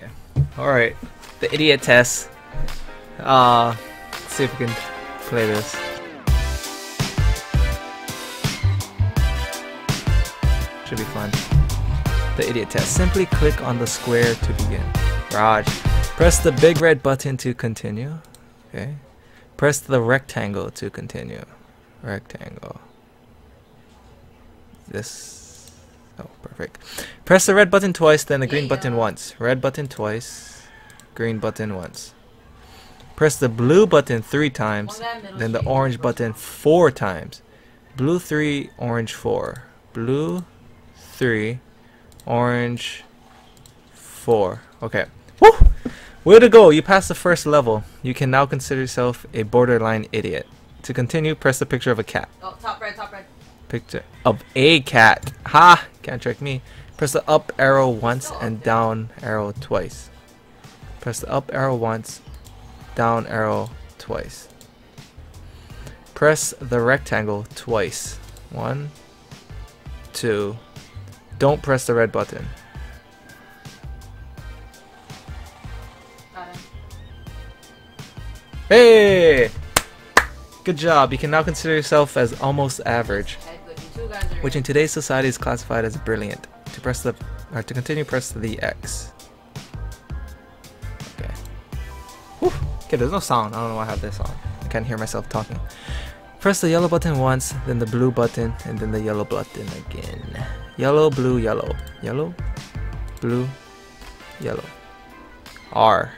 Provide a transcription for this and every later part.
Yeah. Alright, the idiot test. Let's see if we can play this. Should be fun. The idiot test. Simply click on the square to begin. Raj. Press the big red button to continue. Okay. Press the rectangle to continue. Rectangle. This. Oh, perfect. Press the red button twice, then the green button once. Red button twice. Green button once. Press the blue button 3 times, then the orange button 4 times. Blue 3, orange 4. Blue 3, orange 4. Okay. Woo! Way to go! You passed the first level. You can now consider yourself a borderline idiot. To continue, press the picture of a cat. Oh, top red, top red. Picture of a cat. Ha! Can't trick me. Press the up arrow once and down arrow twice. Press the up arrow once, down arrow twice. Press the rectangle twice. 1, 2. Don't press the red button. Hey! Good job. You can now consider yourself as almost average, which in today's society is classified as brilliant. To press the, or to continue, press the X. Okay. Whew. Okay. There's no sound. I don't know why I have this on. I can't hear myself talking. Press the yellow button once, then the blue button, and then the yellow button again. Yellow, blue, yellow, yellow, blue, yellow. R.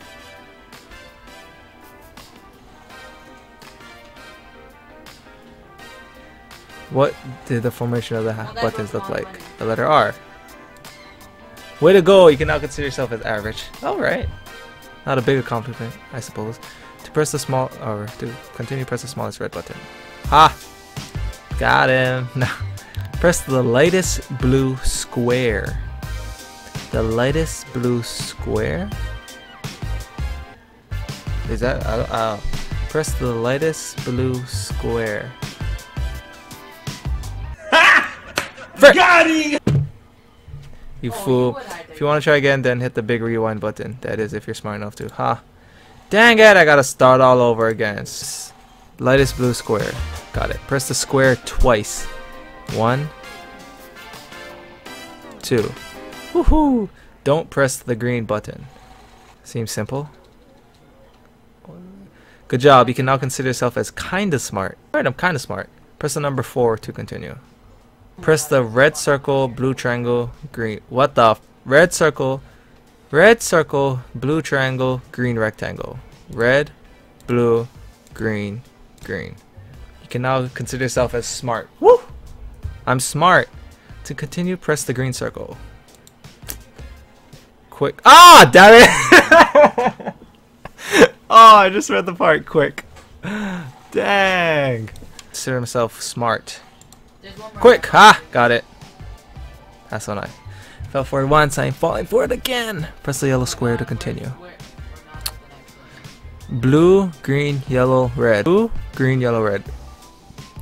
What did the formation of the buttons look like? The letter R. Way to go! You can now consider yourself as average. Alright. Not a big accomplishment, I suppose. To press the small, or to continue, press the smallest red button. Ha! Got him! Now, press the lightest blue square. The lightest blue square? Is that? Press the lightest blue square. Got it! You fool. If you want to try again, then hit the big rewind button. That is, if you're smart enough to. Ha! Dang it, I gotta start all over again. Lightest blue square. Got it. Press the square twice. 1, 2. Woohoo! Don't press the green button. Seems simple. Good job. You can now consider yourself as kinda smart. Alright, I'm kinda smart. Press the number 4 to continue. Press the red circle, blue triangle, green. What the f? Red circle, blue triangle, green rectangle. Red, blue, green, green. You can now consider yourself as smart. Woo! I'm smart. To continue, press the green circle. Quick. Ah, damn it! Oh, I just read the part quick. Dang. Consider himself smart. Quick! Ha! Got it. That's so nice. Fell for it once, I ain't falling for it again. Press the yellow square to continue. Blue, green, yellow, red. Blue, green, yellow, red.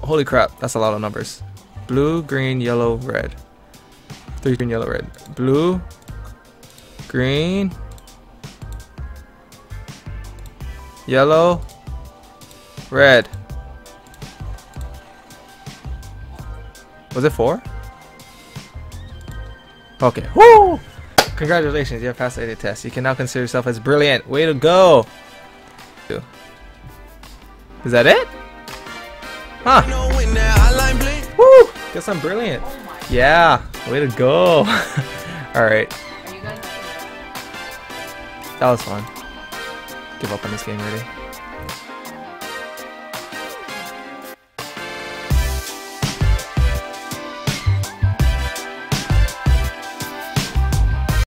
Holy crap, that's a lot of numbers. Blue, green, yellow, red. 3 green, yellow, red. Blue, green, yellow, red. Was it 4? Okay. Woo! Congratulations, you have passed the idiot test. You can now consider yourself as brilliant. Way to go! Is that it? Huh. Woo! Guess I'm brilliant. Yeah. Way to go. Alright. That was fun. Give up on this game already.